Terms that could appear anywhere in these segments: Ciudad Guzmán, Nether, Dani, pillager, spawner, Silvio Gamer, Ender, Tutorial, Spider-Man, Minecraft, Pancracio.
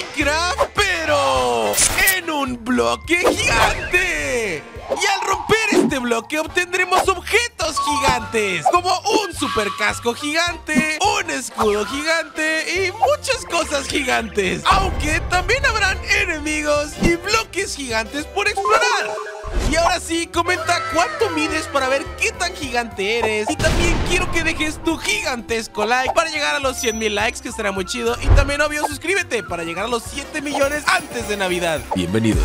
Minecraft, pero en un bloque gigante. Y al romper este bloque obtendremos objetos gigantes, como un super casco gigante, un escudo gigante y muchas cosas gigantes. Aunque también habrán enemigos y bloques gigantes por explorar. Y ahora sí, comenta cuánto mides para ver qué tan gigante eres. Y también quiero que dejes tu gigantesco like para llegar a los 100,000 likes, que estará muy chido. Y también, obvio, suscríbete para llegar a los 7 millones antes de Navidad. Bienvenidos.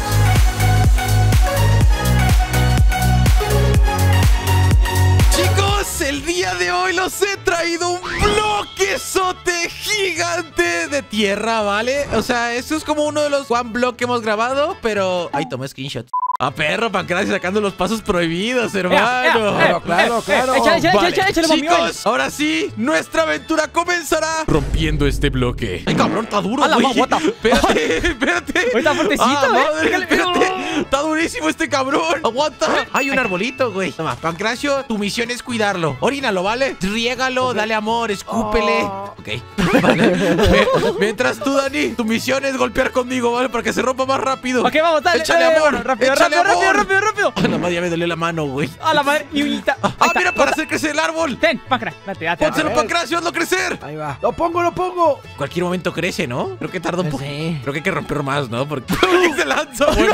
Chicos, el día de hoy los he traído un bloquezote gigante de tierra, ¿vale? O sea, esto es como uno de los one block que hemos grabado, pero... Ay, tomé screenshots. Ah, perro, Pancracio sacando los pasos prohibidos, hermano. Claro. Échale, vale. Chicos, ahora sí, nuestra aventura comenzará rompiendo este bloque. Ay, cabrón, está duro, güey. Espérate. Está fuertecito, madre, espérate. Está durísimo este cabrón. Aguanta. Hay un arbolito, güey. Toma, Pancracio, tu misión es cuidarlo. Orínalo, ¿vale? Riégalo, okay. Dale amor, escúpele. Oh. Ok, vale. Mientras tú, Dani, tu misión es golpear conmigo, ¿vale? Para que se rompa más rápido. Ok, vamos, dale. Échale amor. Rápido. ¡Rápido! A la madre, ya me dolió la mano, güey. A la madre, y uñita. Ah, mira, para hacer crecer el árbol. Ten, Pancracio, date. Pónselo, Pancracio, hazlo crecer. Ahí va. Lo pongo. Cualquier momento crece, ¿no? Creo que tarda un poco. Creo que hay que romper más, ¿no? Porque se lanza, güey.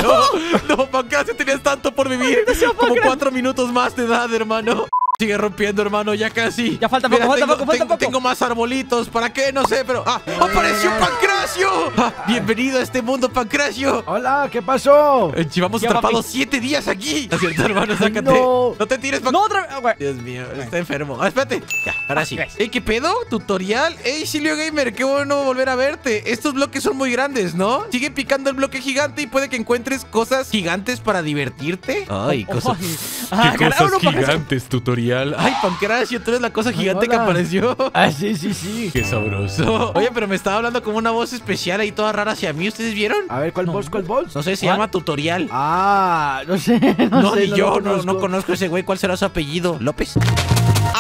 No, Pancracio, tenías tanto por vivir. Como 4 minutos más de edad, hermano. Sigue rompiendo, hermano, ya casi. Ya falta poco, falta poco. Tengo más arbolitos, ¿para qué? No sé, pero... ¡Ah! ¡Apareció Pancracio! Ah, bienvenido a este mundo, Pancracio. Hola, ¿qué pasó? Llevamos atrapados 7 días aquí. ¿No es cierto, hermano? Sácate. No te tires, Pancracio. No, otra vez. Dios mío, está enfermo. Ah, espérate. Ya, ahora sí. ¿Qué pedo? Tutorial. Ey, Silvio Gamer, qué bueno volver a verte. Estos bloques son muy grandes, ¿no? Sigue picando el bloque gigante y puede que encuentres cosas gigantes para divertirte. Ay, cosas... ¿Qué cosas gigantes, tutorial? Ay, Pancracio, tú eres la cosa gigante que apareció. Ah, sí. Qué sabroso. Oye, pero me estaba hablando como una voz especial ahí toda rara hacia mí. ¿Ustedes vieron? A ver, ¿cuál voz? No sé, se llama Tutorial. Ah, no sé, no conozco ese güey. ¿Cuál será su apellido? ¿López?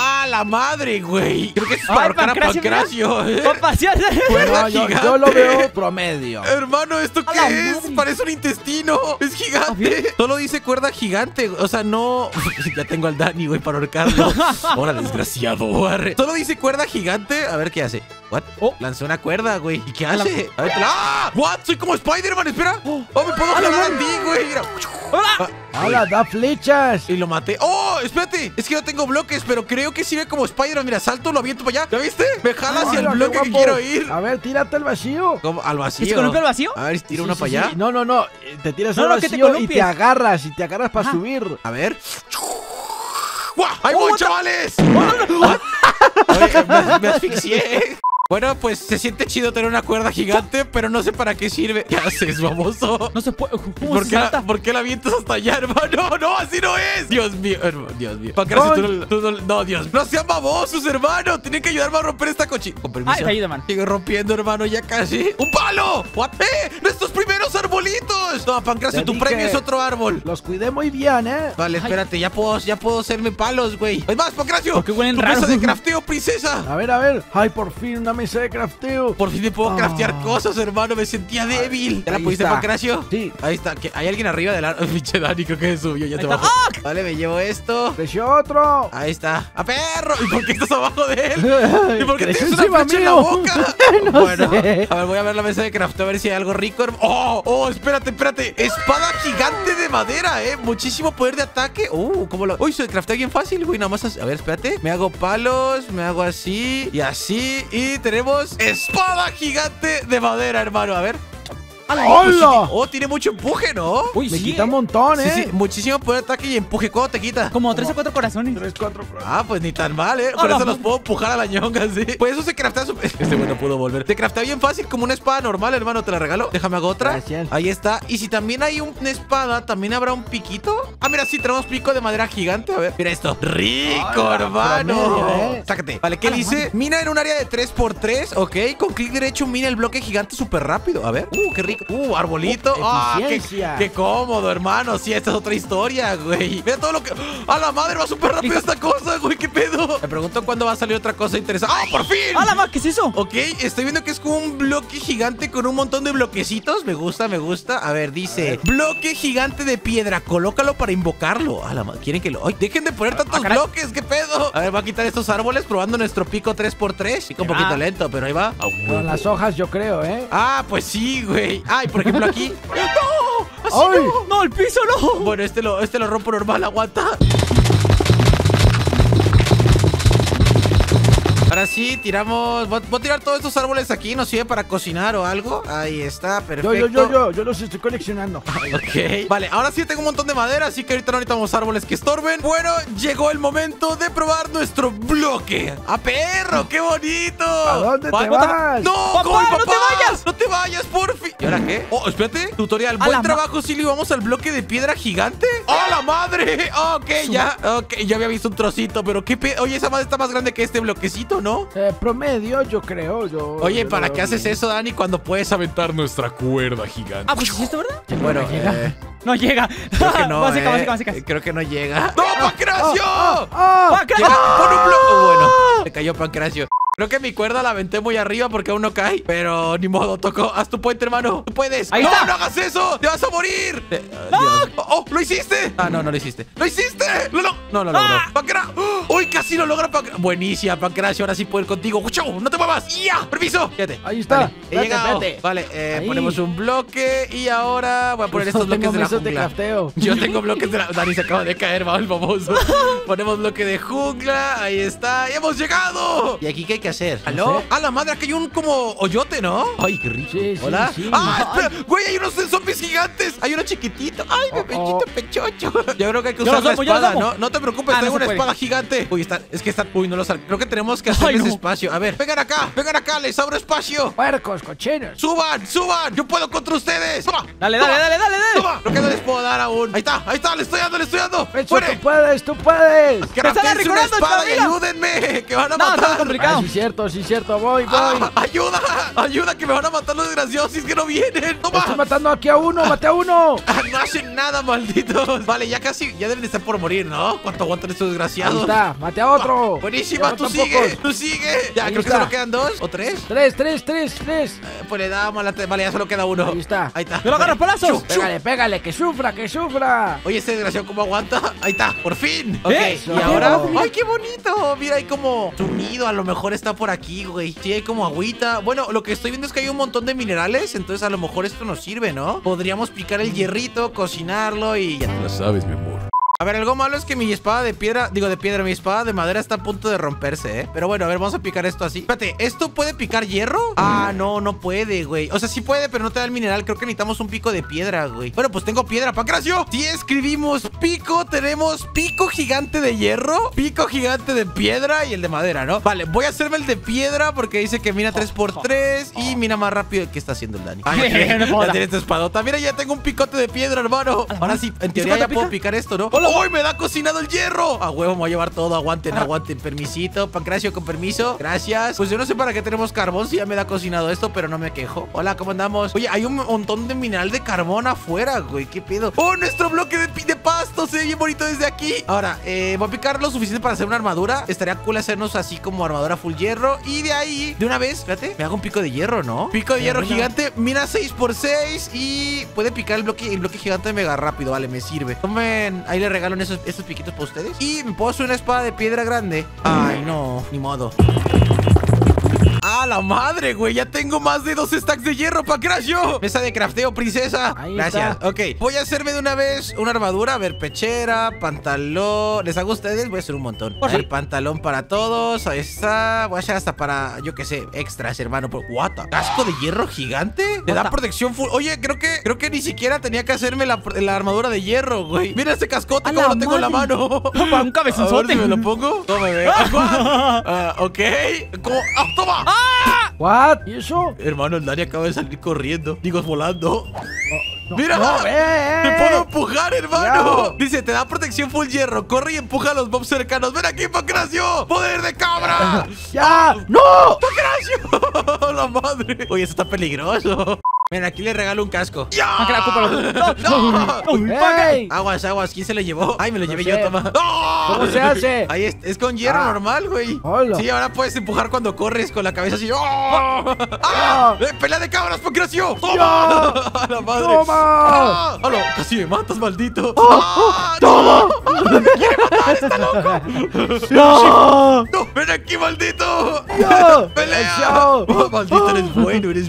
¡Ah, la madre, güey! Creo que es para ahorcar a Pancracio. Yo lo veo promedio. Hermano, ¿esto qué es? Madre. Parece un intestino. Es gigante. Solo dice cuerda gigante. O sea, no... Ya tengo al Dani, güey, para ahorcarlo. Ahora, desgraciado. Arre. Solo dice cuerda gigante. A ver, ¿qué hace? ¿What? Oh, lanzó una cuerda, güey. ¿Y qué hace? A ver, ¡ah! ¿What? Soy como Spider-Man, espera. Oh, me puedo jalar a ti, güey. Mira. ¡Hola! ¡Hola, da flechas! Y lo maté. ¡Oh, espérate! Es que no tengo bloques, pero creo que sirve como Spider-Man. Mira, salto, lo aviento para allá. ¿Ya viste? Me jala hacia el bloque que quiero ir. A ver, tírate al vacío. ¿Cómo? ¿Al vacío? ¿Te coloca al vacío? A ver, tira una para allá. No. Te tiras al vacío y te agarras. Y te agarras para subir. A ver. ¡Guau! ¡Ahí voy, chavales! Me asfixié. Bueno, pues se siente chido tener una cuerda gigante, pero no sé para qué sirve. ¿Qué haces, famoso? No se puede. ¿Por qué la avientas hasta allá, hermano? No, así no es. Dios mío, hermano. Dios mío. Pancracio, no, Dios. No sean babosos, hermano. Tienen que ayudarme a romper esta cochina. Con permiso. Ay, te ayuda, man. Sigo rompiendo, hermano, ya casi. ¡Un palo! ¡What! ¡Nuestros primeros arbolitos! No, Pancracio, tu premio es otro árbol. Los cuidé muy bien, ¿eh? Vale, espérate. Ya puedo hacerme palos, güey. Es más, Pancracio. ¡Qué buen raso de crafteo, princesa! A ver. Ay, por fin, una mesa de crafteo. Por fin me puedo craftear cosas, hermano. Me sentía débil. ¿Te la pusiste, Pancracio? Sí. Ahí está. ¿Hay alguien arriba del árbol? Pinche Dani, creo que subió. Ya te bajo. Vale, me llevo esto. Creció otro. Ahí está. ¡A perro! ¿Y por qué estás abajo de él? ¿Y por qué tienes una flecha en la boca? No sé. A ver, voy a ver la mesa de crafteo, a ver si hay algo rico. ¡Oh! Espérate. Espada gigante de madera, ¿eh? Muchísimo poder de ataque. ¿Cómo lo...? Uy, se craftea bien fácil, güey. Nada más... A ver, espérate. Me hago palos. Me hago así. Y así. Y tenemos espada gigante de madera, hermano. A ver. ¡Hola! Oh, tiene mucho empuje, ¿no? Uy, me quita un montón, ¿eh? Sí. Muchísimo poder de ataque y empuje. ¿Cómo te quita? Como 3 o 4 corazones. 3 o 4 corazones. Ah, pues ni tan mal, ¿eh? Por eso los puedo empujar a la ñonga, ¿sí? Pues eso se craftea... Este bueno pudo volver. Se craftea bien fácil como una espada normal, hermano. Te la regalo. Déjame hago otra. Gracias. Ahí está. Y si también hay una espada, ¿también habrá un piquito? Ah, mira, sí, tenemos pico de madera gigante. A ver, mira esto. ¡Rico, hermano! Sácate. Vale, ¿qué dice? Mina en un área de 3x3. Ok, con clic derecho mina el bloque gigante súper rápido. A ver. ¡Qué rico! arbolito. ¡Ah, qué cómodo, hermano! Sí, esta es otra historia, güey. Mira todo lo que... ¡A la madre! Va súper rápido esta cosa, güey. ¿Qué pedo? Me pregunto cuándo va a salir otra cosa interesante. ¡Ah, por fin! ¡A la madre! ¿Qué es eso? Ok, estoy viendo que es como un bloque gigante con un montón de bloquecitos. Me gusta, me gusta. A ver, dice... Bloque gigante de piedra. Colócalo para invocarlo. ¡A la madre! ¿Quieren que lo...? ¡Ay, dejen de poner tantos bloques! ¡Qué pedo! A ver, va a quitar estos árboles probando nuestro pico 3x3. Pico un poquito lento, pero ahí va. Con las hojas, yo creo, ¿eh? Ah, pues sí, güey. Ay, por ejemplo, aquí. ¡No! ¡Así ay, no! ¡No, el piso no! Bueno, este lo rompo normal, aguanta. Ahora sí, tiramos... Voy a tirar todos estos árboles aquí. ¿Nos sirve para cocinar o algo? Ahí está, perfecto. Yo los estoy coleccionando. Ok. Vale, ahora sí tengo un montón de madera, así que ahorita vamos a árboles que estorben. Bueno, llegó el momento de probar nuestro bloque. ¡Ah, perro! ¡Qué bonito! ¿A dónde te vas? ¡No, papá, papá! ¡No te vayas! ¡No te vayas, por fin! ¿Y ahora qué? Oh, espérate. Tutorial. Buen trabajo, Silvio. ¿Vamos al bloque de piedra gigante? ¡Oh, la madre! Ok, ya. Ok, ya había visto un trocito, pero qué pedo. Oye, esa madre está más grande que este bloquecito, ¿no? Promedio, yo creo. Oye, ¿para qué haces eso, Dani, cuando puedes aventar nuestra cuerda gigante? Ah, pues esto, ¿verdad? Bueno, no llega. Creo que no, creo que no llega. ¡No, Pancracio! ¡Pancracio! ¡Pon un bloque! Bueno, se cayó Pancracio. Creo que mi cuerda la aventé muy arriba porque aún no cae. Pero ni modo, tocó. Haz tu puente, hermano. ¡Tú puedes! ¡Ahí está! ¡No hagas eso! ¡Te vas a morir! ¡No! ¡Oh! ¡Lo hiciste! Ah, no, no lo hiciste. ¡Lo hiciste! ¡No lo logró! ¡Pancracio! ¡Uy, casi lo logra! Buenísima, Pancracio. Ahora sí puedo ir contigo. ¡Chau! ¡No te muevas! ¡Ya! ¡Permiso! Fíjate. Ahí está. He llegado. Vale, ponemos un bloque. Y ahora voy a poner estos bloques de la jungla. Yo tengo bloques de la... Dani se acaba de caer, va el baboso. Ponemos bloque de jungla. Ahí está. ¡Y hemos llegado! ¿Y aquí qué hay que hacer? ¿Aló? ¡A la madre! Aquí hay un como hoyote, ¿no? ¡Ay, qué rico! ¿Hola? ¡Ah, espera! ¡Güey! ¡Hay unos zombies gigantes! ¡Hay uno chiquitito! ¡Ay, bebechito pechocho! Yo creo que hay que usar la espada, ¿no? No te preocupes, tengo una espada gigante. Uy, uy, no lo salgo. Creo que tenemos que hacerles espacio. A ver, vengan acá, les abro espacio. Puercos, cochinos. ¡Suban, suban! ¡Yo puedo contra ustedes! ¡Toma! ¡Dale! ¡Toma! Creo que no les puedo dar aún. Ahí está, le estoy dando. ¡Fuere! ¡Tú puedes, tú puedes! ¡Que arranquense una espada y ayúdenme! ¡Que van a matar! Ah, sí, cierto. Voy. Ah, ¡ayuda! ¡Ayuda, que me van a matar los desgraciados si es que no vienen! ¡Toma! ¡Estoy matando aquí a uno! ¡Maté a uno! ¡No hacen nada, malditos! Vale, ya deben de estar por morir, ¿no? ¿Cuánto aguantan estos desgraciados? Ahí está, maté a otro. Buenísima, tú sigue. Ya, ahí creo que solo quedan dos o tres. Tres. Pues le damos la... Vale, ya solo queda uno. Ahí está. ¡No lo agarras palazos! Pégale, que sufra. Oye, este desgraciado, ¿cómo aguanta? Ahí está, por fin. Ok, y ahora... ¡Ay, qué bonito! Mira, hay como su nido, a lo mejor está por aquí, güey. Sí, hay como agüita. Bueno, lo que estoy viendo es que hay un montón de minerales. Entonces a lo mejor esto nos sirve, ¿no? Podríamos picar el hierrito, cocinarlo y ya. Tú la sabes, mi amor. A ver, algo malo es que mi espada de piedra... mi espada de madera está a punto de romperse, ¿eh? Pero bueno, a ver, vamos a picar esto así. Espérate, ¿esto puede picar hierro? Ah, no, no puede, güey. O sea, sí puede, pero no te da el mineral. Creo que necesitamos un pico de piedra, güey. Bueno, pues tengo piedra, Pancracio. Si escribimos pico, tenemos pico gigante de hierro, pico gigante de piedra y el de madera, ¿no? Vale, voy a hacerme el de piedra porque dice que mina 3x3 y mina más rápido. ¿Qué está haciendo el Dani? Ay, ya tiene esta espadota. Mira, ya tengo un picote de piedra, hermano. Ahora sí, en teoría ya puedo picar esto, ¿no? ¡Hola! ¡Uy, me da cocinado el hierro! A huevo, me voy a llevar todo. Aguanten. Permisito. Pancracio, con permiso. Gracias. Pues yo no sé para qué tenemos carbón si ya me da cocinado esto, pero no me quejo. Hola, ¿cómo andamos? Oye, hay un montón de mineral de carbón afuera, güey. ¿Qué pedo? ¡Oh, nuestro bloque de pasto! Se ve bien bonito desde aquí. Ahora, voy a picar lo suficiente para hacer una armadura. Estaría cool hacernos así como armadura full hierro. Y de ahí, de una vez, espérate, me hago un pico de hierro, ¿no? Pico de hierro gigante, mina 6x6 y puede picar el bloque gigante mega rápido. Vale, me sirve. Tomen, ahí le regalan esos piquitos para ustedes. Y me puedo hacer una espada de piedra grande. Ay, no, ni modo. ¡A la madre, güey! Ya tengo más de 2 stacks de hierro, Pancracio. Mesa de crafteo, princesa. Ahí gracias. Está. Ok, voy a hacerme de una vez una armadura. A ver, pechera, pantalón. ¿Les hago a ustedes? Voy a hacer un montón. El pantalón para todos. Ahí está. Voy a hacer hasta para, yo qué sé, extras, hermano. What the... ¿Casco de hierro gigante? Te da protección full. Oye, creo que ni siquiera tenía que hacerme la armadura de hierro, güey. Mira este cascote, como lo tengo en la mano. Un cabezonzote. ¿Me lo pongo? Toma, bebé. Ok. ¡Toma! ¡Ah! ¿What? ¿Y eso? Hermano, el Dani acaba de salir corriendo. Digo, volando. No, ¡mira! No, ¡te puedo empujar, hermano! Dice, te da protección full hierro. Corre y empuja a los mobs cercanos. ¡Ven aquí, Pancracio! ¡Poder de cabra! ¡Ya! ¡No! ¡Pancracio! ¡La madre! Oye, eso está peligroso. Mira, aquí le regalo un casco. Aguas, aguas, ¿quién se lo llevó? Ay, me lo llevé yo, toma. ¿Cómo se hace? Ahí es con hierro normal, güey. Sí, ahora puedes empujar cuando corres con la cabeza así. ¡Pelea de cabras, Pancracio! ¡Toma! ¡A la madre! ¡Toma! ¡Casi me matas, maldito! ¡Toma! ¡Me quiere matar, está loco! ¡No! ¡No, ven aquí, maldito! ¡Pelea! ¡Maldito, eres bueno, eres...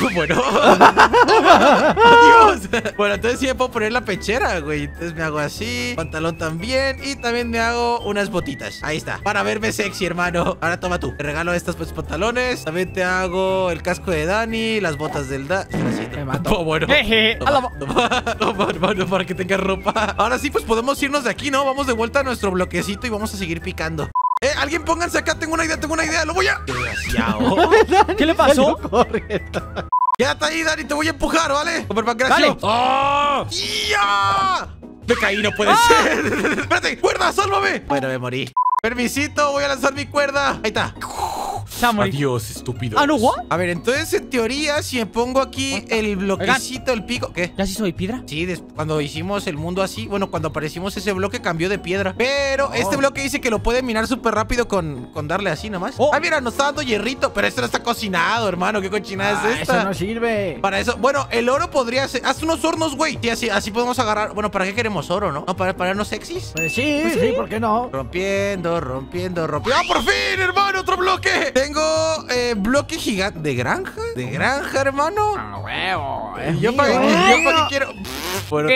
Bueno, adiós. Bueno, entonces sí me puedo poner la pechera, güey. Entonces me hago así, pantalón también. Y también me hago unas botitas. Ahí está, para verme sexy, hermano. Ahora toma tú, te regalo estos pantalones. También te hago el casco de Dani. Las botas del Dani. Me mató. Oh, bueno, toma, hermano, para que tengas ropa. Ahora sí, pues podemos irnos de aquí, ¿no? Vamos de vuelta a nuestro bloquecito y vamos a seguir picando. Alguien pónganse acá, tengo una idea, lo voy a... Desgraciado. ¿Qué le pasó? Quédate ahí, Dani, te voy a empujar, ¿vale? Super Pancracio. ¡Oh! ¡Ya! Me caí, no puede ser. Espérate, cuerda, sálvame. Bueno, me morí. Permisito, voy a lanzar mi cuerda. Ahí está. Adiós, estúpido. Ah, no, what? A ver, entonces en teoría, si me pongo aquí el bloquecito, el pico. ¿Qué? ¿Ya se hizo de piedra? Sí, cuando hicimos el mundo así, bueno, cuando aparecimos ese bloque cambió de piedra. Pero este bloque dice que lo puede minar súper rápido con darle así nomás. Ah, mira, nos está dando hierrito. Pero esto no está cocinado, hermano. ¿Qué cochinada es esta? Eso no sirve. Para eso, bueno, el oro podría ser. Haz unos hornos, güey. Sí, así podemos agarrar. Bueno, ¿para qué queremos oro, no? ¿No? ¿Para ponernos sexys? Pues sí, pues sí, ¿por qué no? Rompiendo. ¡Ah, por fin, hermano! ¡Otro bloque! Tengo bloque gigante de granja. De granja, hermano. ¡A huevo! Yo para qué quiero. Bueno,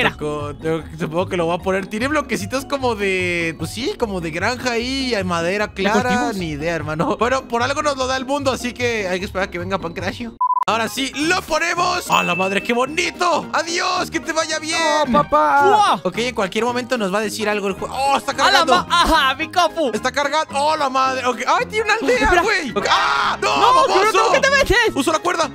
supongo que lo voy a poner. Tiene bloquecitos como de... Pues sí, como de granja ahí, madera clara. Ni idea, hermano. Bueno, por algo nos lo da el mundo, así que hay que esperar a que venga Pancracio. Ahora sí, lo ponemos. ¡A la madre, qué bonito! ¡Adiós! ¡Que te vaya bien! ¡Oh, papá! Wow. Ok, en cualquier momento nos va a decir algo el juego. ¡Oh, está cargando! ¡Ajá, mi copu! ¡Está cargando! ¡Oh, la madre! Okay. ¡Ay, tiene una aldea, güey! Okay. ¡Ah! ¡No, baboso! ¡No, qué te metes! ¡Uso la cuerda!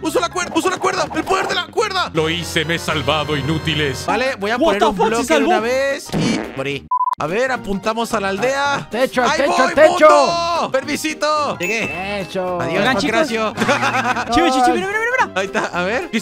¡El poder de la cuerda! Lo hice, me he salvado, inútiles. Vale, voy a poner un bloque de una vez y morí. A ver, apuntamos a la aldea. ¡Techo! ¡Permisito! Llegué. ¡Techo! ¡Adiós, Pancracio! ¡Mira! Ahí está, a ver. ¿Qué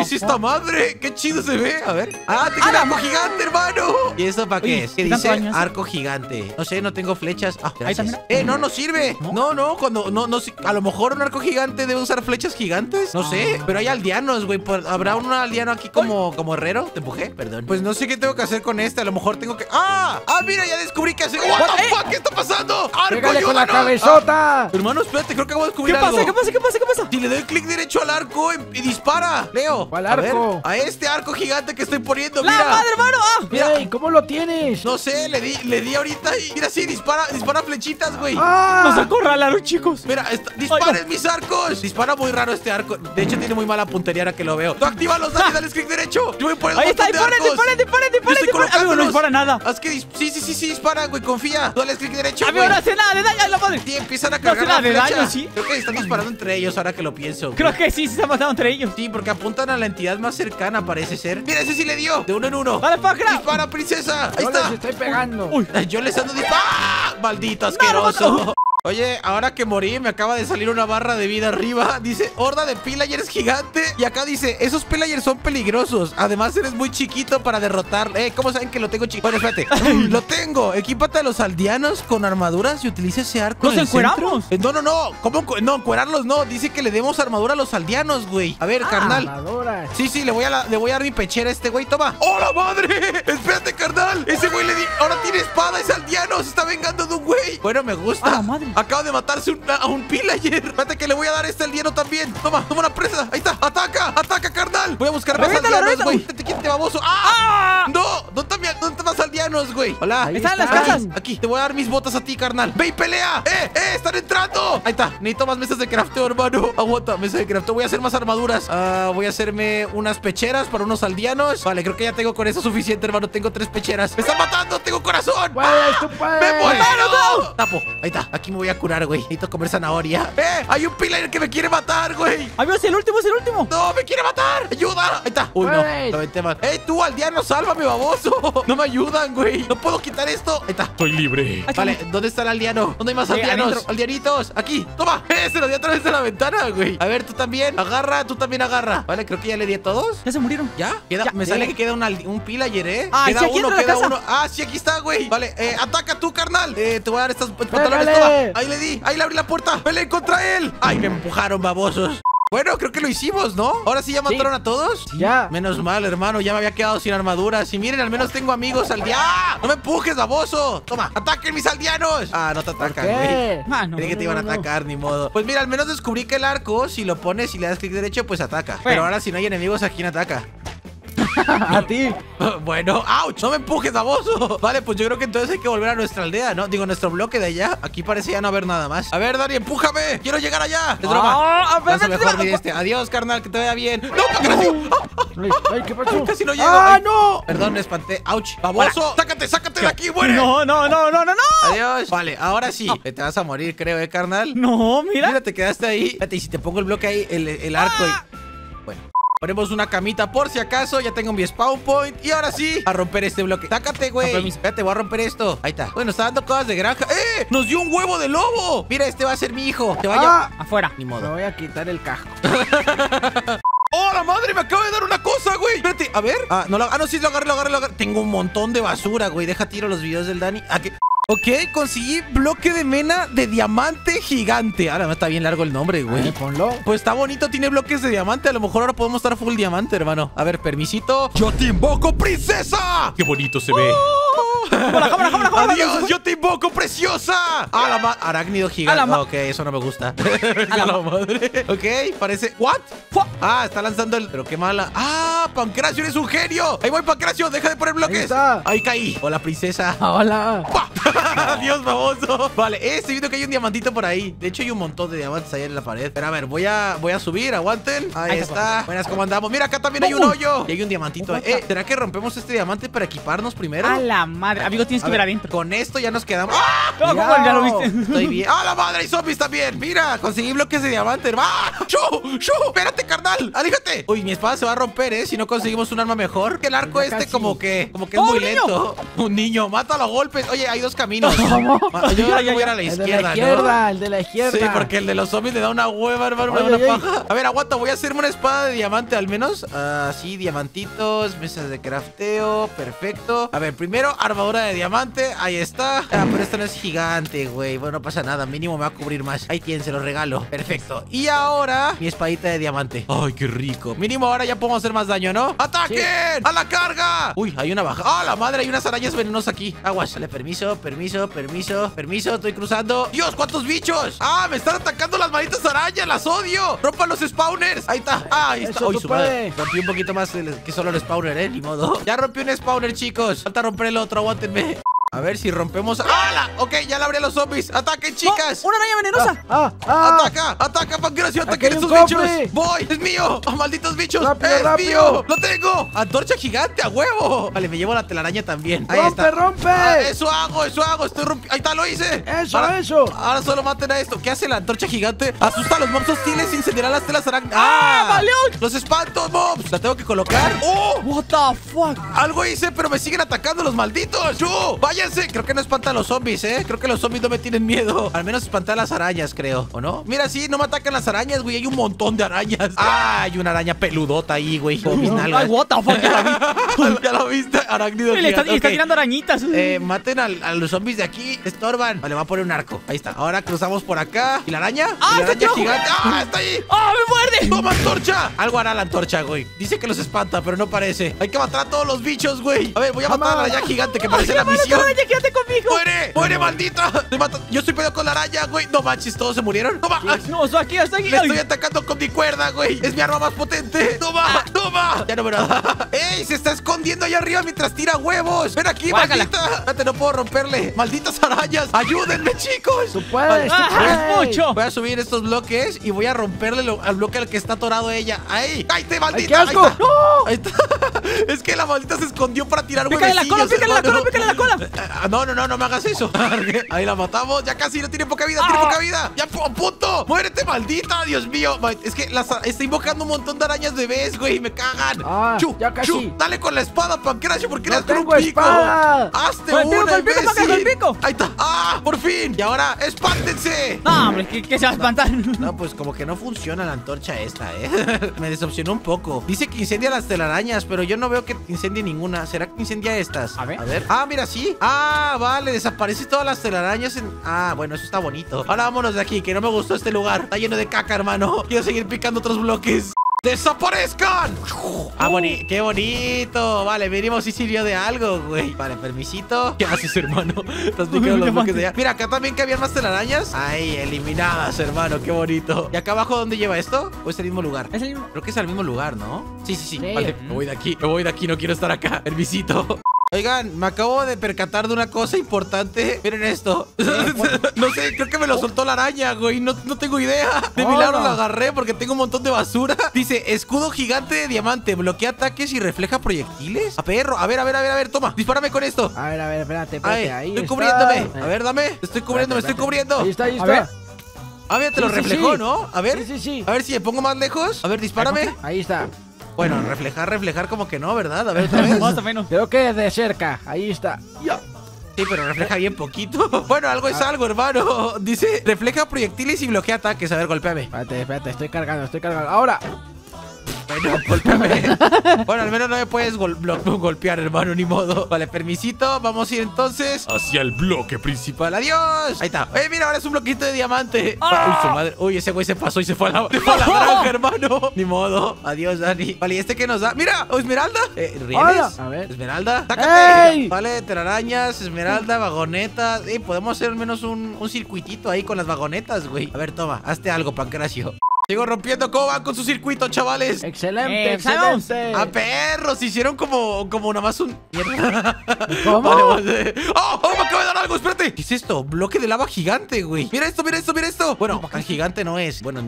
es esta madre? ¡Qué chido se ve! A ver. ¡Ah, tengo un arco gigante, hermano! ¿Y esto para qué es? ¿Qué dice? Arco gigante. No sé, no tengo flechas. Ah, gracias. No sirve. No, a lo mejor un arco gigante debe usar flechas gigantes. No sé, pero hay aldeanos, güey. ¿Habrá un aldeano aquí como herrero? Te empujé, perdón. Pues no sé qué tengo que hacer con esta. A lo mejor tengo que... ¡Ah, mira! Ya descubrí que hace... ¡What the fuck! ¿Qué está pasando? ¡Arco, ayúdanos! ¡Con la cabezota! Hermano, espérate, creo que voy a descubrir algo. ¿Qué pasa? Si le doy clic derecho al arco y dispara. Leo, ¿cuál arco? A este arco gigante que estoy poniendo, mira. ¡La madre, hermano! Mira. Hey, ¿cómo lo tienes? No sé, le di ahorita y... Mira, sí, dispara flechitas, güey. Nos acorralaron, chicos. Mira, disparen mis arcos. Dispara muy raro este arco. De hecho, tiene muy mala puntería ahora que lo veo. ¡Tú actívalos, Dani! ¡Dale clic derecho! Yo voy por el botón de arcos. ¡Disparen! Amigo, no dispara nada. Haz que sí, dispara, güey, confía. Dale clic derecho, güey. Amigo, no hace nada de daño, la madre. Sí, empiezan a cargar la flecha. Creo que están disparando entre ellos ahora que lo pienso. Creo que sí, se han matado entre ellos. Sí, porque apuntan a la entidad más cercana, parece ser. Mira, ese sí le dio. De uno en uno. ¡Dale, Pancra! ¡Dispara, princesa! ¡Ahí está! ¡Yo les estoy pegando! ¡Uy! Yo les ando disparando. ¡Ah! ¡Maldito asqueroso! Oye, ahora que morí, me acaba de salir una barra de vida arriba. Dice, horda de pillagers gigante. Y acá dice, esos pillagers son peligrosos. Además, eres muy chiquito para derrotar. ¿Cómo saben que lo tengo chiquito? Bueno, espérate. Lo tengo. Equípate a los aldeanos con armaduras y utiliza ese arco. ¿Los encueramos? No. ¿Cómo? No, encuerarlos no. Dice que le demos armadura a los aldeanos, güey. A ver, carnal. Armaduras. Sí, le voy a dar mi pechera a este güey. Toma. ¡Hola, madre! Espérate, carnal. Ese güey ahora tiene espada. Ese aldeano se está vengando de un güey. Bueno, me gusta. ¡Ah, madre! Acabo de matarse a un pillager. Espérate que le voy a dar este aldeano también. Toma una presa. Ahí está. Ataca, carnal. Voy a buscar más aldeanos, güey. Quítate, baboso. ¡Ah! ¡No! ¿Dónde están más aldeanos, güey? Hola. Están en las casas. Aquí. Te voy a dar mis botas a ti, carnal. ¡Ve y pelea! ¡Están entrando! Ahí está. Necesito más mesas de crafteo, hermano. Aguanta, mesa de crafteo. Voy a hacer más armaduras. Voy a hacerme unas pecheras para unos aldeanos. Vale, creo que ya tengo con eso suficiente, hermano. Tengo 3 pecheras. ¡Me están matando! ¡Tengo corazón! ¡Me muero! Tapo. Ahí está. Aquí me voy a curar, güey. Necesito comer zanahoria. Hay un pilar que me quiere matar, güey. Amigos, es el último. No, me quiere matar. Ayuda. Ahí está. Uy, no. Tú, aldeano, sálvame, baboso. No me ayudan, güey. No puedo quitar esto. Ahí está. Estoy libre. Vale, ¿dónde está el aldeano? ¿Dónde hay más aldeanos? Aldeanitos. Aquí. aquí. Toma, se lo di a través de la ventana, güey. A ver, tú también, agarra, tú también agarra. Vale, creo que ya le di a todos. Ya se murieron. ¿Ya? Queda, ya me sale que queda un pillager, ¿eh? Ah, queda sí, aquí uno, queda uno. Ah, sí, aquí está, güey. Vale, ataca tú, carnal. Te voy a dar estas pantalones. Toma. Ahí le di, ahí le abrí la puerta. Vele contra él. Ay, me empujaron, babosos. Bueno, creo que lo hicimos, ¿no? ¿Ahora sí ya mataron a todos? Sí, ya. Menos mal, hermano. Ya me había quedado sin armaduras. Y miren, al menos tengo amigos aldeanos. ¡Ah! ¡No me empujes, baboso! ¡Toma! ¡Ataquen mis aldeanos! Ah, no te atacan, güey. Creí que te iban a atacar, ni modo. Pues mira, al menos descubrí que el arco, si lo pones y le das clic derecho, pues ataca. Bueno. Pero ahora si no hay enemigos, ¿a quién ataca? A ti. Bueno, ouch, no me empujes, baboso. Vale, pues yo creo que entonces hay que volver a nuestra aldea, ¿no? Digo, nuestro bloque de allá. Aquí parece ya no haber nada más. A ver, Dani, empújame. Quiero llegar allá. Es broma. A ver, adiós, carnal, que te vaya bien. No, Pancracio. Ay, ¿qué pasó? Casi no llego. ¡Ah, no! Perdón, me espanté. Ouch, baboso. Sácate, sácate de aquí, muere. No. Adiós. Vale, ahora sí. Te vas a morir, creo, carnal. No, mira. Mira, te quedaste ahí. Espérate, y si te pongo el bloque ahí, el arco y... Ponemos una camita por si acaso. Ya tengo mi spawn point. Y ahora sí, a romper este bloque. Sácate, güey. Espérate, voy a romper esto. Ahí está. Bueno, está dando cosas de granja. ¡Eh! ¡Nos dio un huevo de lobo! Mira, este va a ser mi hijo. Te vaya afuera. Ni modo. Me voy a quitar el casco. ¡Oh, la madre! Me acaba de dar una cosa, güey. Espérate, a ver. Ah, no, no, sí, lo agarré. Tengo un montón de basura, güey. Deja tiro los videos del Dani. ¿A qué? Ok, conseguí bloque de mena de diamante gigante. Ahora no está bien largo el nombre, güey. Ponlo. Pues está bonito, tiene bloques de diamante. A lo mejor ahora podemos estar full diamante, hermano. A ver, permisito. ¡Yo te invoco, princesa! ¡Qué bonito se ve! ¡Cámara! ¡Adiós! ¡Yo te invoco, preciosa! ¡A la madre! Arácnido gigante. Ok, eso no me gusta. ¡A la madre! Ok, parece... ¿What? Ah, está lanzando el... Pero qué mala. ¡Ah, Pancracio, eres un genio! ¡Ahí voy, Pancracio! ¡Deja de poner bloques! ¡Ahí caí! ¡Hola, princesa! ¡Hola! ¡Adiós, baboso! Vale, estoy viendo que hay un diamantito por ahí. De hecho, hay un montón de diamantes ahí en la pared. Pero a ver, voy a subir, aguanten. Ahí está. Buenas, ¿cómo andamos? Mira, acá también hay un hoyo. Y hay un diamantito. ¿Será que rompemos este diamante para equiparnos primero? ¡A la madre! Amigo, tienes que ver adentro. Con esto ya nos quedamos. ¡Ah! No, ya lo viste. Estoy bien. ¡A la madre! ¡Y zombies también! Mira, conseguí bloques de diamante. ¡Ah! ¡Chu! ¡Espérate, carnal! ¡Aléjate! Uy, mi espada se va a romper, ¿eh? Si no conseguimos un arma mejor. Que el arco este como que es muy lento. Un niño, mátalo a golpes. Oye, hay dos caminos. ¿Cómo? Yo creo que voy a ir a la izquierda, ¿no? El de la izquierda. Sí, porque el de los zombies le da una hueva, hermano, me da una paja. A ver, aguanta, voy a hacerme una espada de diamante al menos. Así, diamantitos, mesas de crafteo, perfecto. A ver, primero, armadura de diamante, ahí está. Ah, pero esto no es gigante, güey. Bueno, no pasa nada, mínimo me va a cubrir más. Ahí tienen, se los regalo. Perfecto. Y ahora, mi espadita de diamante. Ay, qué rico. Mínimo ahora ya podemos hacer más daño, ¿no? ¡Ataquen! Sí. ¡A la carga! Uy, hay una baja. ¡Ah, la madre! Hay unas arañas venenosas aquí. Aguas, le permiso, estoy cruzando. ¡Dios, cuántos bichos! ¡Ah, me están atacando las malditas arañas! ¡Las odio! ¡Rompan los spawners! Ahí está, ahí está. ¡Uy, su madre! Rompí un poquito más que solo el spawner, ¿eh? Ni modo. Ya rompí un spawner, chicos. Falta romper el otro, aguántenme. A ver si rompemos... ¡Hala! Ok, ya le abrí a los zombies. ¡Ataquen, chicas! ¡Una araña venenosa! ¡Ataca, Pancracio! ¡Ataquen estos bichos! ¡Voy! ¡Es mío! ¡Oh, malditos bichos! ¡Es mío! ¡Lo tengo! ¡Antorcha gigante, a huevo! Vale, me llevo la telaraña también. Ahí está. ¡Rompe! ¡Eso hago! Estoy rompiendo. ¡Ahí está! ¡Lo hice! ¡Eso! Ahora solo maten a esto. ¿Qué hace la antorcha gigante? Asusta a los mobs hostiles e incendiará las telas arañas. ¡Ah! ¡Valió! ¡Los espantos, mobs! La tengo que colocar. ¡Oh! ¡What the fuck! Algo hice, pero me siguen atacando los malditos. ¡Yo! ¡Vaya! Creo que no espantan los zombies, ¿eh? Creo que los zombies no me tienen miedo. Al menos espantan las arañas, creo. ¿O no? Mira, sí, no me atacan las arañas, güey. Hay un montón de arañas. ¡Ah! Hay una araña peludota ahí, güey. ¡Ay, what the fuck! Ya la viste, arácnido. Le está tirando arañitas. Maten a los zombies de aquí. Estorban. Vale, va a poner un arco. Ahí está. Ahora cruzamos por acá. ¿Y la araña? ¡Ah, está gigante! ¡Ah, está ahí! ¡Ah, me muerde! ¡Toma, antorcha! Algo hará la antorcha, güey. Dice que los espanta, pero no parece. Hay que matar a todos los bichos, güey. A ver, voy a matar a la araña gigante que parece la misión. Araña, quédate conmigo. ¡Muere, maldita! Yo estoy peleando con la araña, güey. No manches, todos se murieron. ¡Toma! No, estoy aquí. Le estoy atacando con mi cuerda, güey. Es mi arma más potente. ¡Toma! Ya no me lo da. ¡Ey! Se está escondiendo allá arriba mientras tira huevos. Ven aquí, maldita. Espérate, no puedo romperle. ¡Malditas arañas! ¡Ayúdenme, chicos! ¡Tú puedes! ¡Mucho! Voy a subir estos bloques y voy a romperle al bloque al que está atorado ella. ¡Ahí! ¡Cállate, maldita! ¡Qué asco! ¡No! Ahí está. Es que la maldita se escondió para tirar huevos. ¡Pícale la cola! No me hagas eso. Ahí la matamos. Ya casi no tiene poca vida. Tiene poca vida. Ya, puto. Muérete, maldita. Dios mío. Es que está invocando un montón de arañas bebés, güey. Me cagan. Ya casi. Dale con la espada, Pancracio, porque le tengo un pico. Hazte una, imbécil. Ahí está. ¡Ah! ¡Por fin! Y ahora, ¡espántense! No, hombre, que se va a espantar. No, pues como que no funciona la antorcha esta, ¿eh? Me decepcionó un poco. Dice que incendia las telarañas, pero yo no veo que incendie ninguna. ¿Será que incendia estas? A ver. A ver. Ah, mira, sí. Ah, vale, desaparecen todas las telarañas en... Ah, bueno, eso está bonito. Ahora vámonos de aquí, que no me gustó este lugar. Está lleno de caca, hermano. Quiero seguir picando otros bloques. ¡Desaparezcan! ¡Ah, qué bonito! Vale, miremos si sirvió de algo, güey. Vale, permisito. ¿Qué haces, hermano? Estás picando los bloques de allá. Mira, acá también que habían más telarañas. Ay, eliminadas, hermano. Qué bonito. ¿Y acá abajo dónde lleva esto? ¿O es el mismo lugar? Es el mismo. Creo que es el mismo lugar, ¿no? Sí. Vale, me voy de aquí. Me voy de aquí. No quiero estar acá. Permisito. Oigan, me acabo de percatar de una cosa importante. Miren esto. No sé, creo que me lo soltó la araña, güey. No tengo idea. De milagro lo agarré porque tengo un montón de basura. Dice, escudo gigante de diamante. Bloquea ataques y refleja proyectiles. A perro, a ver, toma. Dispárame con esto. A ver, espérate, ahí estoy cubriéndome. A ver, dame. Estoy cubriendo, me estoy cubriendo. Ahí está. A ver, te lo reflejó, ¿no? A ver. Sí. A ver si me pongo más lejos. A ver, dispárame. Ahí está. Bueno, reflejar como que no, ¿verdad? A ver, otra vez. Creo que de cerca. Ahí está. Sí, pero refleja bien poquito. Bueno, algo es algo, hermano. Dice, refleja proyectiles y bloquea ataques. A ver, golpéame. Espérate, estoy cargando. Ahora. Bueno, golpéame. Bueno, al menos no me puedes golpear, hermano, ni modo. Vale, permisito. Vamos a ir entonces hacia el bloque principal. ¡Adiós! Ahí está. Oye, mira, ahora es un bloquito de diamante. ¡Ah! Uy, su madre. Uy, ese güey se pasó y se fue a la granja, hermano. Ni modo. Adiós, Dani. Vale, ¿y este qué nos da? ¡Mira! ¡Esmeralda! ¿Rieles? A ver. Esmeralda. ¡Sácate! ¡Ey! Vale, telarañas, esmeralda, vagonetas. Podemos hacer al menos un circuitito ahí con las vagonetas, güey. A ver, toma. Hazte algo, Pancracio. Sigo rompiendo cómo van con su circuito, chavales. Excelente. A perros, se hicieron como nada más un... ¿Cómo? Vale. ¡Oh! Me acabo de dar algo, espérate. ¿Qué es esto? Bloque de lava gigante, güey. Mira esto. Bueno, tan gigante no es. Bueno,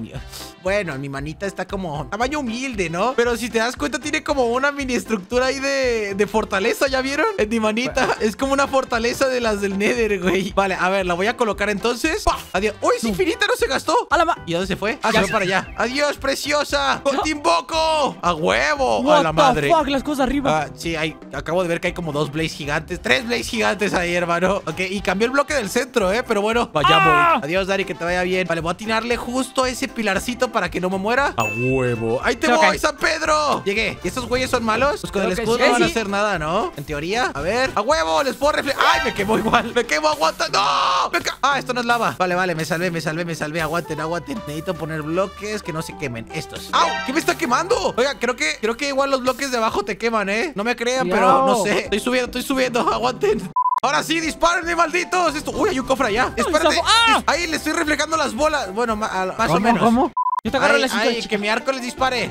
mi manita está como tamaño humilde, ¿no? Pero si te das cuenta, tiene como una mini estructura ahí de fortaleza, ¿ya vieron? En mi manita. Bueno. Es como una fortaleza de las del Nether, güey. Vale, a ver, la voy a colocar entonces. ¡Pah! Adiós. ¡Uy, es infinita! No se gastó. ¿Y a dónde se fue? Se fue para allá. Adiós, preciosa. ¡Con te invoco! ¡A huevo! What a la madre. Fuck, las cosas arriba. Sí, acabo de ver que hay como 2 blaze gigantes. 3 blaze gigantes ahí, hermano. Ok, y cambió el bloque del centro, pero bueno, vayamos. Adiós, Dari, que te vaya bien. Vale, voy a atinarle justo a ese pilarcito para que no me muera. ¡A huevo! ¡Ahí te voy, San Pedro! Llegué. ¿Y estos güeyes son malos? Pues con el escudo no van a hacer nada, ¿no? En teoría. A ver. ¡A huevo! Les puedo reflejar. ¡Ay, me quemo igual! ¡Me quemo! ¡Aguanta! ¡No! Esto no es lava. Vale, me salvé. Aguanten. Necesito poner bloque. Que no se quemen estos. ¡Au! ¿Qué me está quemando? Oiga, creo que igual los bloques de abajo te queman, ¿eh? No me crean, pero no sé. Estoy subiendo. Aguanten. Ahora sí, dispárenme, malditos. Esto. Uy, hay un cofre allá. Espérate. Ahí le estoy reflejando las bolas. Bueno, más o menos. ¿Cómo? Yo te agarro la cinta. Ay, que mi arco les dispare.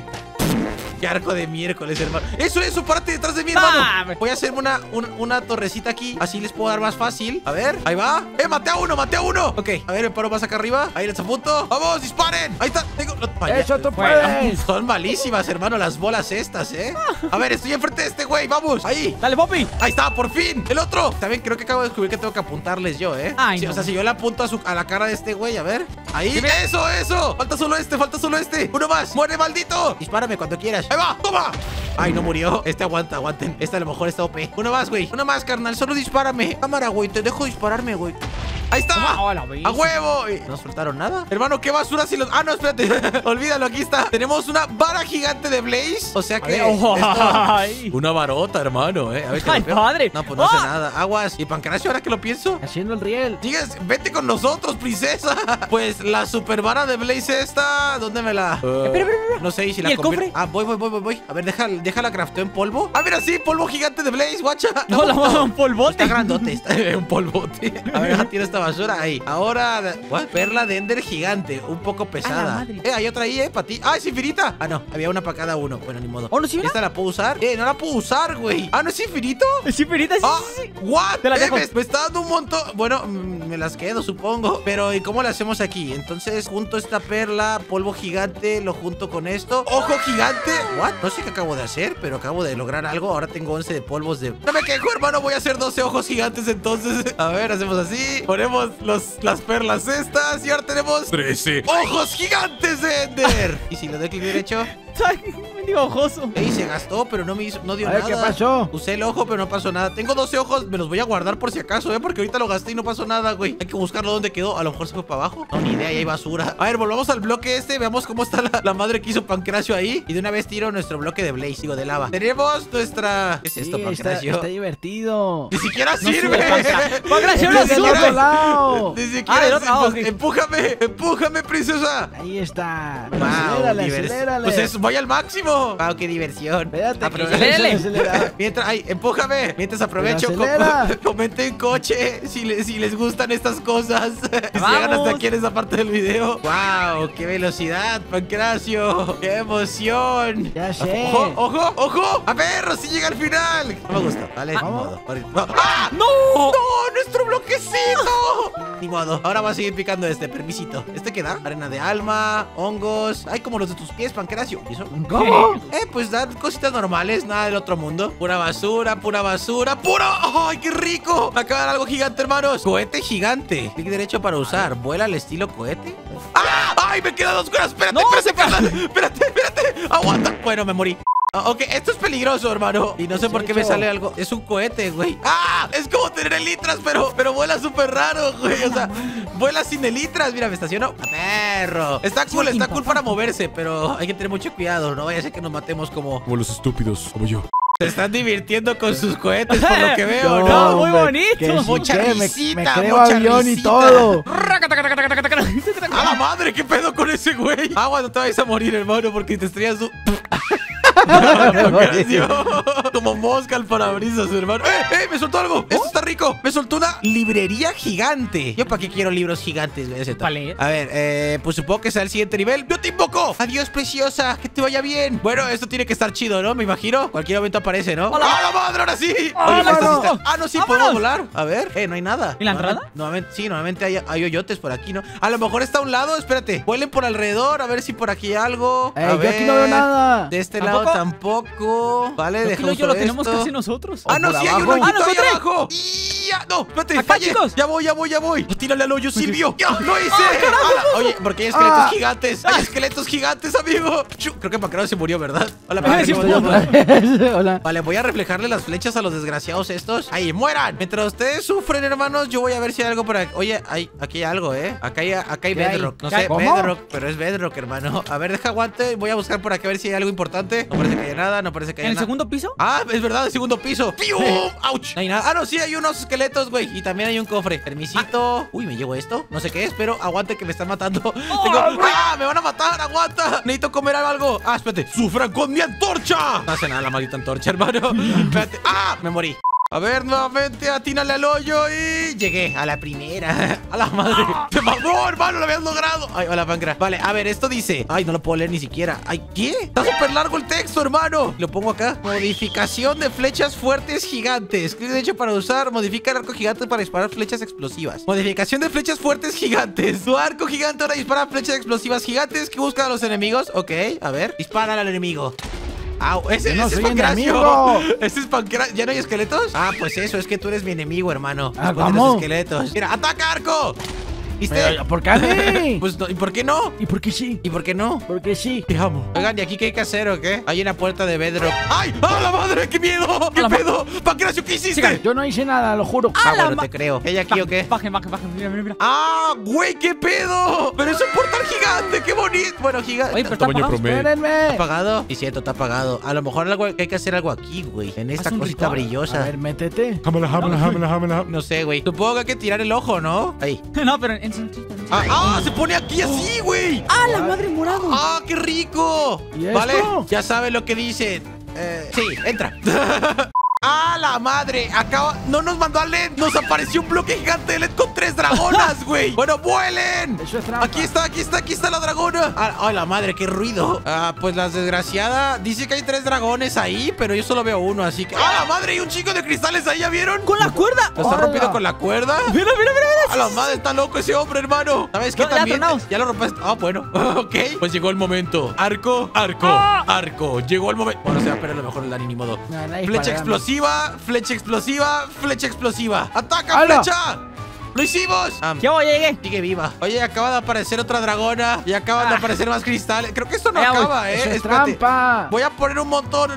¡Qué arco de miércoles, hermano! ¡Eso! ¡Párate detrás de mí, hermano! Voy a hacerme una torrecita aquí. Así les puedo dar más fácil. A ver, ahí va. ¡Maté a uno! Ok, a ver, me paro más acá arriba. Ahí les apunto. ¡Vamos, disparen! Ahí está. Tengo... ¡Eso tú puedes! Son malísimas, hermano, las bolas estas, ¿eh? A ver, estoy enfrente de este güey. ¡Vamos! ¡Ahí! ¡Dale, Poppy! ¡Ahí está, por fin! ¡El otro! También creo que acabo de descubrir que tengo que apuntarles yo, ¿eh? Sí, no. O sea, si yo le apunto a la cara de este güey, a ver. ¡Ahí! ¡Eso! ¡Falta solo este! ¡Uno más! ¡Muere, maldito! Dispárame cuando quieras. ¡Ahí va! ¡Toma! Ay, no murió. Este aguanten. Este a lo mejor está OP. Uno más, güey. Uno más, carnal. Solo dispárame. Cámara, güey. Te dejo dispararme, güey. ¡Ahí está! ¡A huevo! ¿No soltaron nada? Hermano, qué basura si los... Ah, no, espérate. Olvídalo, aquí está. Tenemos una vara gigante de Blaze. O sea que... Esto... Una varota, hermano, A ver, ¡ay, padre! No, pues no hace nada. Aguas. ¿Y Pancracio, ahora que lo pienso? Haciendo el riel. Digas, vete con nosotros, princesa. Pues la super vara de Blaze esta... ¿Dónde me la...? Espera. No sé, ¿y si la convierto? ¿El cofre? Voy. A ver, déjala crafteo en polvo. Ah, mira, sí, polvo gigante de Blaze, guacha. No, un polvote. Está grandote, un polvote. A ver, ya tiene esta basura ahí. Ahora, ¿what? Perla de Ender gigante, un poco pesada. Hay otra ahí, para ti. ¡Ah, es infinita! Ah, no, había una para cada uno. Bueno, ni modo. ¿Oh, no es infinita? ¿Esta la puedo usar? No la puedo usar, güey. ¿Ah, no es infinito? Es infinita, sí. ¿What? Te la dejo. Me está dando un montón. Bueno, me las quedo, supongo. Pero, ¿y cómo lo hacemos aquí? Entonces, junto esta perla, polvo gigante, lo junto con esto. ¡Ojo gigante! ¿What? No sé qué acabo de hacer, pero acabo de lograr algo. Ahora tengo 11 de polvos de... ¡No me quejo, hermano! Voy a hacer 12 ojos gigantes, entonces. A ver, hacemos así. Ponemos las perlas estas y ahora tenemos... 13 ojos gigantes de Ender. ¿Y si le doy clic derecho? Medio ojoso. Ey, se gastó, pero no me hizo, no dio nada. ¿Qué pasó? Usé el ojo, pero no pasó nada. Tengo 12 ojos, me los voy a guardar por si acaso, porque ahorita lo gasté y no pasó nada, güey. Hay que buscarlo donde quedó. A lo mejor se fue para abajo. No, ni idea, ahí hay basura. A ver, volvamos al bloque este. Veamos cómo está la madre que hizo Pancracio ahí. Y de una vez tiro nuestro bloque de blaze, digo, de lava. Tenemos nuestra... ¿Qué es esto, Pancracio? Está divertido. Ni siquiera sirve. Pancracio, no sirve. Ni siquiera sirve. Empújame, empújame, princesa. Ahí está. Pues es... ¡Voy al máximo! ¡Wow, qué diversión! ¡Acelérale! Mientras... ¡Ay, empújame! Mientras aprovecho, comenten coche si les gustan estas cosas. Si llegan hasta aquí en esta parte del video. ¡Wow, qué velocidad, Pancracio! ¡Qué emoción! ¡Ya sé! ¡Ojo, ojo, ojo! ¡A perro, si llega al final! No me gusta, ¿vale? Ni modo. ¡Ah! ¡No! ¡No, nuestro bloquecito! Ni modo. Ahora va a seguir picando este, permisito. ¿Este qué da? Arena de alma, hongos... ¡Ay, como los de tus pies, Pancracio! ¿Eso? ¿Cómo? Pues dan cositas normales, nada del otro mundo. Pura basura, pura basura, puro. ¡Ay, qué rico! Acaba de algo gigante, hermanos. Cohete gigante. Clic derecho para usar. Vuela al estilo cohete. ¡Ah! ¡Ay, me quedan 2 cuerdas! Espérate, no, espérate. Aguanta. Bueno, me morí. Ok, esto es peligroso, hermano. Y no sé por qué me sale algo. Es un cohete, güey. ¡Ah! Es como tener elitras, pero vuela súper raro, güey. O sea, vuela sin elitras. Mira, me estaciono. ¡Perro! Está cool para moverse, pero hay que tener mucho cuidado. No vaya a ser que nos matemos como los estúpidos, como yo. Se están divirtiendo con sus cohetes, por lo que veo, ¿no? Muy bonito. Mucha risita, me creo avión y todo. ¡A la madre! ¿Qué pedo con ese güey? Agua, no te vayas a morir, hermano, porque te estrellas tú. Como mosca al parabrisas, hermano. Me soltó algo. Esto está rico. Me soltó una librería gigante. ¿Yo para qué quiero libros gigantes? Vale. A ver, pues supongo que sea el siguiente nivel. ¡Yo te invoco! ¡Adiós, preciosa! ¡Que te vaya bien! Bueno, esto tiene que estar chido, ¿no? Me imagino. Cualquier momento aparece, ¿no? ¡Hola! ¡Ah, la madre! ¡Ahora sí! Oye, ah, no, sí, podemos volar. A ver, no hay nada. ¿Y la entrada? Sí, normalmente hay hoyotes por aquí, ¿no? A lo mejor está a un lado. Espérate. Vuelen por alrededor. A ver si por aquí hay algo. Yo aquí no veo nada. De este lado tampoco. Vale, dejamos esto. Lo tenemos casi nosotros. Ah, no, sí, hay un hoyito ahí abajo. No, espérate, acá, chicos. Ya voy. Tírale al hoyo, Silvio. ¡Lo hice! Oye, porque hay esqueletos gigantes. Hay esqueletos gigantes, amigo. Creo que Pancracio se murió, ¿verdad? Hola, Pancracio. Vale, voy a reflejarle las flechas a los desgraciados estos. Ahí, mueran. Mientras ustedes sufren, hermanos, yo voy a ver si hay algo por aquí. Oye, aquí hay algo, ¿eh? Acá hay bedrock. No sé, bedrock, pero es bedrock, hermano. A ver, deja aguante. Voy a buscar por aquí a ver si hay algo importante. No parece que haya nada, no parece que haya nada. ¿En el segundo piso? Ah, es verdad, el segundo piso. ¡Pium! ¡Auch! No hay nada. Ah, no, sí, hay unos esqueletos, güey. Y también hay un cofre. Permisito. Uy, me llevo esto. No sé qué es, pero aguante que me están matando. ¡Ah! ¡Me van a matar! ¡Aguanta! Necesito comer algo. Ah, espérate. ¡Sufran con mi antorcha! No hace nada la maldita antorcha, hermano. Espérate. ¡Ah! Me morí. A ver, nuevamente, atínale al hoyo y... Llegué a la primera. A la madre. ¡Te mamó, hermano! ¡Lo habías logrado! Ay, hola, Pancra. Vale, a ver, esto dice... Ay, no lo puedo leer ni siquiera. Ay, ¿qué? Está súper largo el texto, hermano. Lo pongo acá. Modificación de flechas fuertes gigantes. Clic derecho para usar. Modifica el arco gigante para disparar flechas explosivas. Modificación de flechas fuertes gigantes. Tu arco gigante ahora dispara flechas explosivas gigantes que buscan a los enemigos. Ok, a ver. Dispara al enemigo. Ah, ese es Pancracio. Ese es Pancracio. ¿Ya no hay esqueletos? Ah, pues eso, es que tú eres mi enemigo, hermano. Ah, vamos. Esqueletos. Mira, ataca, arco. ¿Viste? ¿Por qué a mí? Pues no, ¿y por qué no? ¿Y por qué sí? ¿Y por qué no? Porque sí. Te amo. Oigan, ¿y aquí qué hay que hacer o qué? Hay una puerta de bedrock. ¡Ay! ¡A la madre! ¡Qué miedo! ¡Qué pedo! ¡Pancracio, qué hiciste! Chica, yo no hice nada, lo juro. Ah, bueno, te creo. ¿Ella aquí o qué? Bajen. Mira. ¡Ah, güey! ¡Qué pedo! ¡Pero es un portal gigante! ¡Qué bonito! Bueno, gigante. Oye, pero está apagado. Espérenme. ¿Está apagado? Sí, cierto, está apagado. A lo mejor hay que hacer algo aquí, güey. En esta cosita brillosa. A ver, métete. Jámala. No sé, güey. Supongo que hay que tirar el ojo, ¿no? Ahí. No, pero en sentido. ¡Ah! ¡Se pone aquí así, güey! ¡Ah, la madre morado! ¡Ah, qué rico! ¿Y esto? Vale, ya saben lo que dicen. Sí, entra. ¡Ah, la madre! Acaba... No nos mandó a LED. Nos apareció un bloque gigante de LED con 3 dragonas, güey. Bueno, vuelen. Eso es trampa. Aquí está, aquí está, aquí está la dragona. ¡Ah, oh, la madre! ¡Qué ruido! Ah, pues la desgraciada dice que hay 3 dragones ahí, pero yo solo veo uno, así que... ¡Ah, la madre! Hay un chico de cristales ahí, ¿ya vieron? ¡Con la cuerda! ¿Lo está rompiendo con la cuerda? ¡Mira, mira, mira! ¡A la madre! ¡Está loco ese hombre, hermano! ¿Sabes qué? No, también... Ya lo rompiste. Ah, bueno. Ok. Pues llegó el momento. Arco, arco, arco. Llegó el momento. Bueno, se va a perder a lo mejor el Dani, ni modo. No, flecha explosiva. Flecha explosiva, flecha explosiva. ¡Ataca, flecha! ¡Lo hicimos! Yo llegué. Sigue viva. Oye, acaba de aparecer otra dragona. Y acaban de aparecer más cristales. Creo que esto no acaba, voy. Eso es trampa. Voy a poner un montón,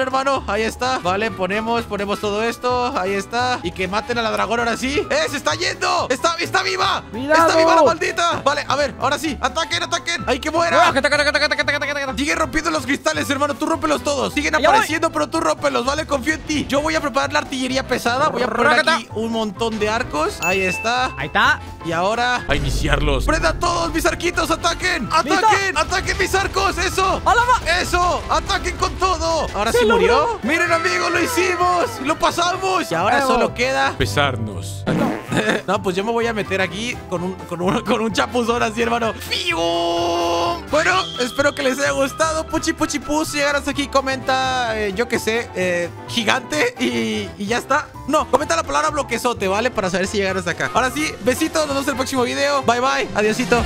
hermano. Ahí está. Vale, ponemos todo esto. Ahí está. Y que maten a la dragona ahora sí. ¡Eh, se está yendo! ¡Está viva! ¡Cuidado! ¡Está viva la maldita! Vale, a ver, ahora sí. ¡Ataquen! ¡Ay, que muera! Sigue rompiendo los cristales, hermano. Tú rómpelos todos. Siguen apareciendo, pero tú rómpelos, ¿vale? Confío en ti. Yo voy a preparar la artillería pesada. Voy a poner aquí un montón de arcos. Ahí está. Ahí está. Y ahora a iniciarlos. ¡Prenda todos mis arquitos! ¡Ataquen! ¡Ataquen! ¡Ataquen mis arcos! ¡Eso! ¡Eso! ¡Ataquen con todo! Ahora sí murió. Miren, amigos, lo hicimos. Lo pasamos. Y ahora solo queda pesarnos. No, pues yo me voy a meter aquí con un chapuzón así, hermano. ¡Fium! Bueno, espero que les haya gustado. Puchi, puchi, pus. Si llegaras aquí, comenta, yo qué sé, gigante y ya está. No, comenta la palabra bloquezote, ¿vale? Para saber si llegaras acá. Ahora sí, besitos. Nos vemos en el próximo video. Bye, bye. Adiosito.